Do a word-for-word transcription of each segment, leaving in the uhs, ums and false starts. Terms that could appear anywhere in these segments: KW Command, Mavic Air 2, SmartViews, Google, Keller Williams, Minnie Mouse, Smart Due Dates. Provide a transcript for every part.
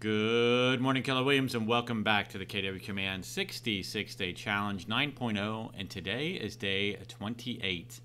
Good morning, Keller Williams, and welcome back to the K W Command sixty-six day Challenge nine point oh, and today is day twenty-eight.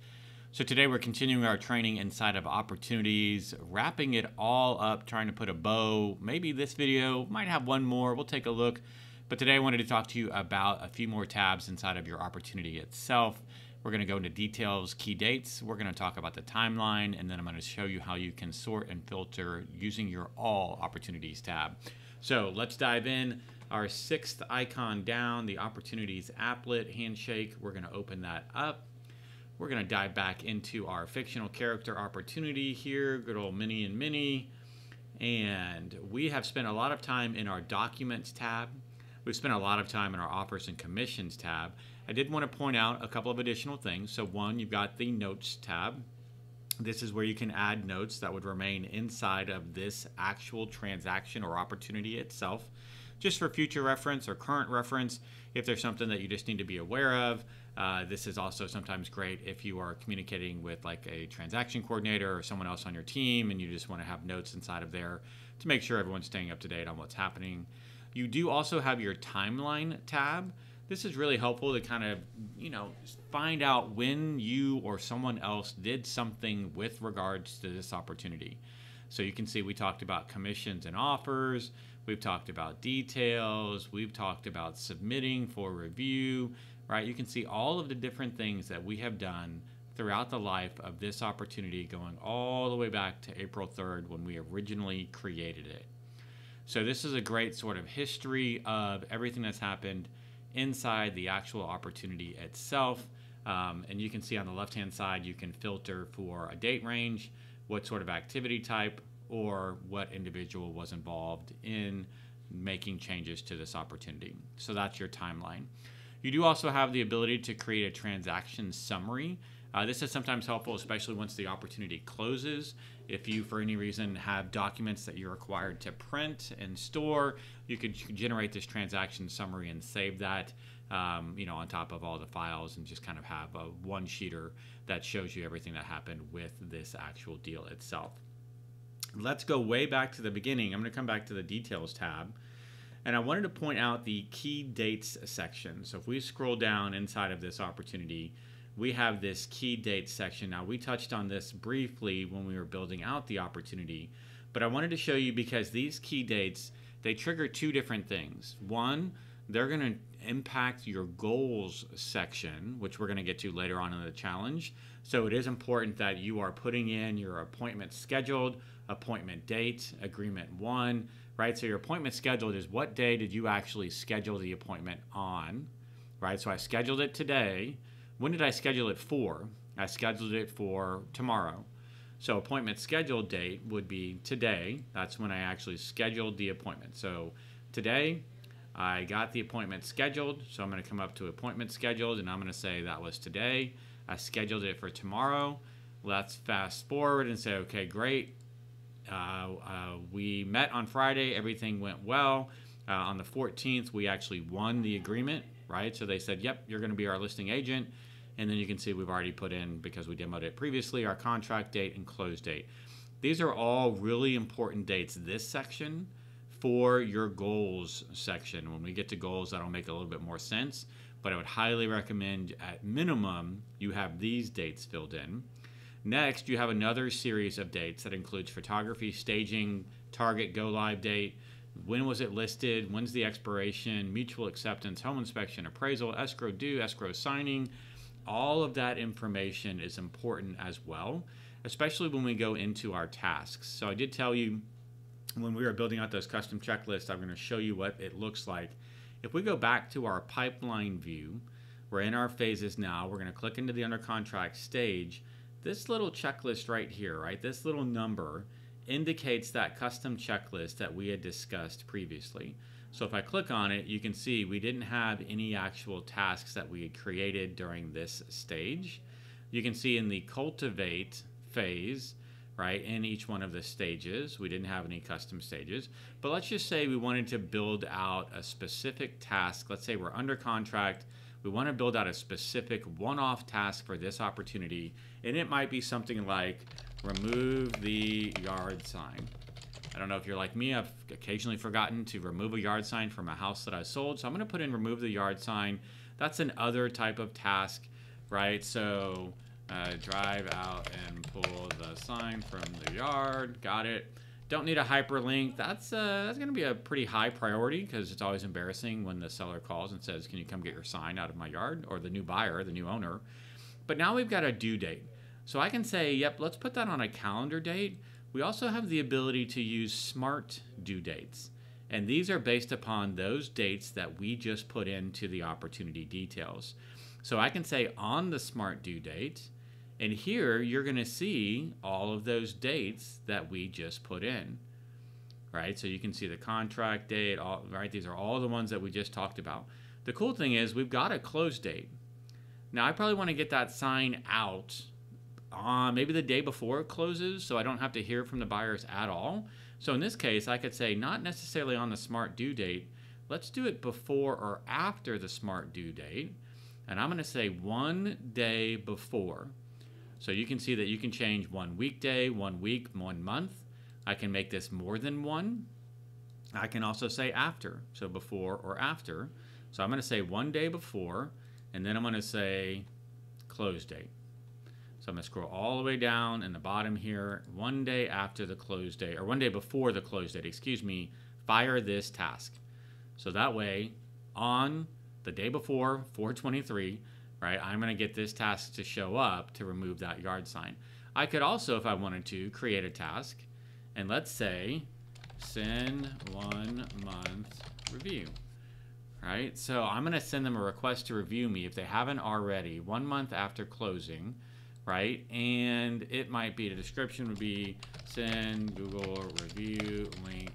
So today we're continuing our training inside of opportunities, wrapping it all up, trying to put a bow. Maybe this video might have one more. We'll take a look. But today I wanted to talk to you about a few more tabs inside of your opportunity itself. We're going to go into details, key dates. We're going to talk about the timeline, and then I'm going to show you how you can sort and filter using your All Opportunities tab. So let's dive in. Our sixth icon down, the Opportunities applet, Handshake. We're going to open that up. We're going to dive back into our fictional character opportunity here, good old Minnie and Minnie. And we have spent a lot of time in our Documents tab. We've spent a lot of time in our Offers and Commissions tab. I did want to point out a couple of additional things. So one, you've got the Notes tab. This is where you can add notes that would remain inside of this actual transaction or opportunity itself, just for future reference or current reference. If there's something that you just need to be aware of, uh, this is also sometimes great if you are communicating with like a transaction coordinator or someone else on your team, and you just want to have notes inside of there to make sure everyone's staying up to date on what's happening. You do also have your Timeline tab. This is really helpful to kind of, you know, find out when you or someone else did something with regards to this opportunity. So you can see we talked about commissions and offers. We've talked about details. We've talked about submitting for review, right? You can see all of the different things that we have done throughout the life of this opportunity, going all the way back to April third when we originally created it. So this is a great sort of history of everything that's happened inside the actual opportunity itself. Um, and you can see on the left-hand side, you can filter for a date range, what sort of activity type, or what individual was involved in making changes to this opportunity. So that's your timeline. You do also have the ability to create a transaction summary. Uh, this is sometimes helpful, especially once the opportunity closes. If you, for any reason, have documents that you're required to print and store, you could generate this transaction summary and save that, um, you know, on top of all the files, and just kind of have a one-sheeter that shows you everything that happened with this actual deal itself. Let's go way back to the beginning. I'm going to come back to the Details tab, and I wanted to point out the Key Dates section. So if we scroll down inside of this opportunity, we have this key date section. Now, we touched on this briefly when we were building out the opportunity, but I wanted to show you because these key dates, they trigger two different things. One, they're gonna impact your goals section, which we're gonna get to later on in the challenge. So it is important that you are putting in your appointment scheduled, appointment date, agreement one, right? So your appointment scheduled is what day did you actually schedule the appointment on, right? So I scheduled it today. When did I schedule it for? I scheduled it for tomorrow. So appointment scheduled date would be today. That's when I actually scheduled the appointment. So today I got the appointment scheduled. So I'm going to come up to appointment scheduled, and I'm going to say that was today. I scheduled it for tomorrow. Let's fast forward and say, okay, great. Uh, uh, we met on Friday. Everything went well. Uh, on the fourteenth, we actually won the agreement. Right? So they said, yep, you're going to be our listing agent. And then you can see we've already put in, because we demoed it previously, our contract date and close date. These are all really important dates, this section, for your goals section. When we get to goals, that'll make a little bit more sense. But I would highly recommend, at minimum, you have these dates filled in. Next, you have another series of dates that includes photography, staging, target go-live date, when was it listed, when's the expiration, mutual acceptance, home inspection, appraisal, escrow due, escrow signing. All of that information is important as well, especially when we go into our tasks. So I did tell you when we were building out those custom checklists, I'm going to show you what it looks like. If we go back to our pipeline view, we're in our phases now. We're going to click into the under contract stage. This little checklist right here, right, this little number indicates that custom checklist that we had discussed previously. So if I click on it, you can see we didn't have any actual tasks that we had created during this stage. You can see in the cultivate phase, right, in each one of the stages, we didn't have any custom stages. But let's just say we wanted to build out a specific task. Let's say we're under contract. We want to build out a specific one-off task for this opportunity, and it might be something like remove the yard sign, I don't know if you're like me, I've occasionally forgotten to remove a yard sign from a house that I sold. So I'm going to put in remove the yard sign. That's another type of task, right? So uh, drive out and pull the sign from the yard. Got it. Don't need a hyperlink. That's uh, that's going to be a pretty high priority because it's always embarrassing when the seller calls and says, can you come get your sign out of my yard? Or the new buyer, the new owner. But now we've got a due date. So I can say, yep, let's put that on a calendar date. We also have the ability to use smart due dates. And these are based upon those dates that we just put into the opportunity details. So I can say on the smart due date, and here you're going to see all of those dates that we just put in, right? So you can see the contract date, all, right? These are all the ones that we just talked about. The cool thing is we've got a close date. Now I probably want to get that sign out Uh, maybe the day before it closes, so I don't have to hear from the buyers at all. So in this case, I could say not necessarily on the smart due date. Let's do it before or after the smart due date. And I'm going to say one day before. So you can see that you can change one weekday, one week, one month. I can make this more than one. I can also say after, so before or after. So I'm going to say one day before, and then I'm going to say close date. So I'm going to scroll all the way down in the bottom here. One day after the close date, or one day before the close date, excuse me, fire this task. So that way, on the day before four twenty-three, right, I'm going to get this task to show up to remove that yard sign. I could also, if I wanted to, create a task. And let's say, send one month review. Right? So I'm going to send them a request to review me if they haven't already, one month after closing. Right, and it might be, the description would be send Google review link.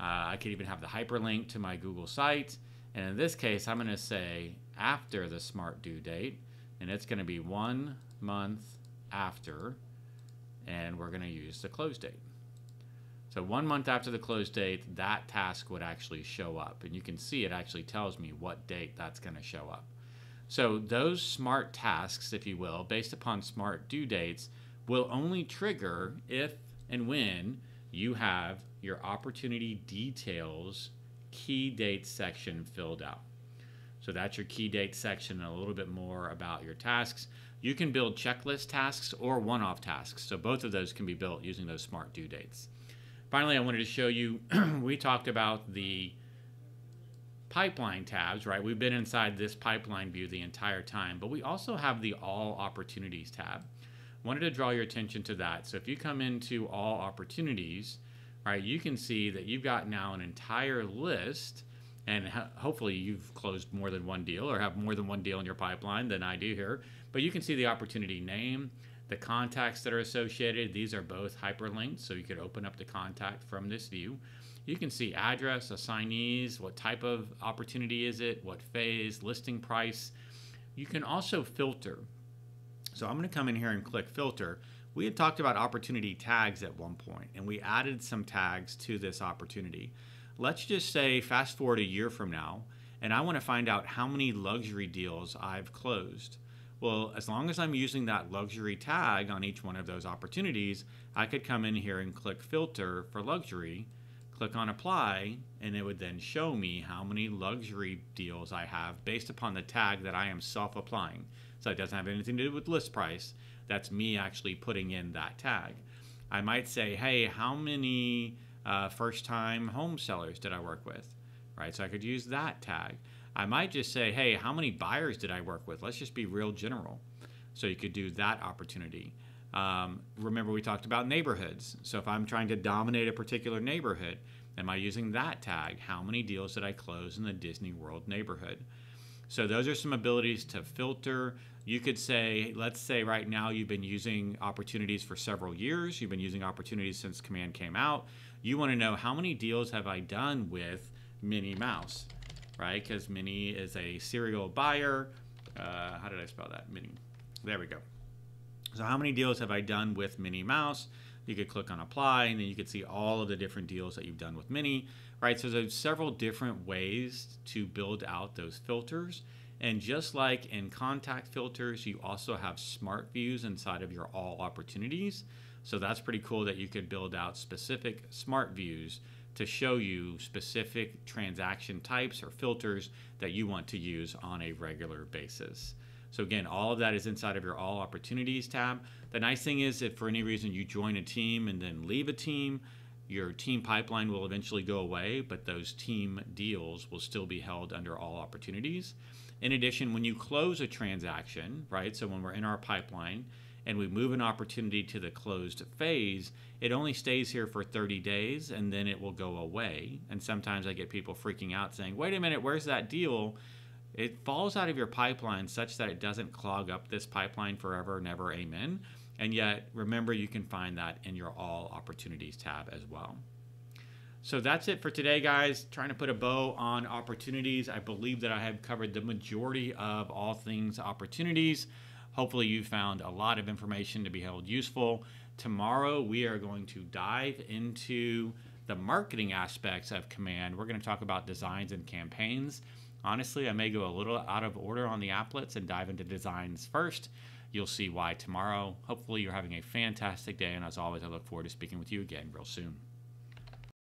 Uh, I could even have the hyperlink to my Google site. And in this case, I'm gonna say after the smart due date, and it's gonna be one month after, and we're gonna use the close date. So one month after the close date, that task would actually show up. And you can see it actually tells me what date that's gonna show up. So those smart tasks, if you will, based upon smart due dates, will only trigger if and when you have your opportunity details key date section filled out. So that's your key date section and a little bit more about your tasks. You can build checklist tasks or one-off tasks. So both of those can be built using those smart due dates. Finally, I wanted to show you, we talked about the pipeline tabs, right? We've been inside this pipeline view the entire time, but we also have the all opportunities tab. Wanted to draw your attention to that. So if you come into all opportunities, right, you can see that you've got now an entire list, and ho hopefully you've closed more than one deal or have more than one deal in your pipeline than I do here, but you can see the opportunity name, the contacts that are associated. These are both hyperlinked, so you could open up the contact from this view. You can see address, assignees, what type of opportunity is it, what phase, listing price. You can also filter. So I'm going to come in here and click filter. We had talked about opportunity tags at one point, and we added some tags to this opportunity. Let's just say fast forward a year from now, and I want to find out how many luxury deals I've closed. Well, as long as I'm using that luxury tag on each one of those opportunities, I could come in here and click filter for luxury, click on apply, and it would then show me how many luxury deals I have based upon the tag that I am self-applying. So it doesn't have anything to do with list price. That's me actually putting in that tag. I might say, hey, how many uh, first-time home sellers did I work with? Right, so I could use that tag. I might just say, hey, how many buyers did I work with? Let's just be real general. So you could do that opportunity. Um, remember we talked about neighborhoods. So if I'm trying to dominate a particular neighborhood, am I using that tag? How many deals did I close in the Disney World neighborhood? So those are some abilities to filter. You could say, let's say right now you've been using opportunities for several years. You've been using opportunities since Command came out. You want to know how many deals have I done with Minnie Mouse, right? Because Minnie is a serial buyer. Uh, how did I spell that? Minnie. There we go. So how many deals have I done with Minnie Mouse? You could click on apply, and then you could see all of the different deals that you've done with Minnie, right? So there's several different ways to build out those filters. And just like in contact filters, you also have smart views inside of your all opportunities. So that's pretty cool that you could build out specific smart views to show you specific transaction types or filters that you want to use on a regular basis. So again, all of that is inside of your All Opportunities tab. The nice thing is if for any reason you join a team and then leave a team, your team pipeline will eventually go away, but those team deals will still be held under All Opportunities. In addition, when you close a transaction, right, so when we're in our pipeline and we move an opportunity to the closed phase, it only stays here for thirty days and then it will go away. And sometimes I get people freaking out saying, wait a minute, where's that deal? It falls out of your pipeline such that it doesn't clog up this pipeline forever, never, amen. And yet, remember, you can find that in your All Opportunities tab as well. So that's it for today, guys. Trying to put a bow on opportunities. I believe that I have covered the majority of all things opportunities. Hopefully you found a lot of information to be held useful. Tomorrow we are going to dive into the marketing aspects of Command. We're going to talk about designs and campaigns. Honestly, I may go a little out of order on the applets and dive into designs first. You'll see why tomorrow. Hopefully you're having a fantastic day, and as always, I look forward to speaking with you again real soon.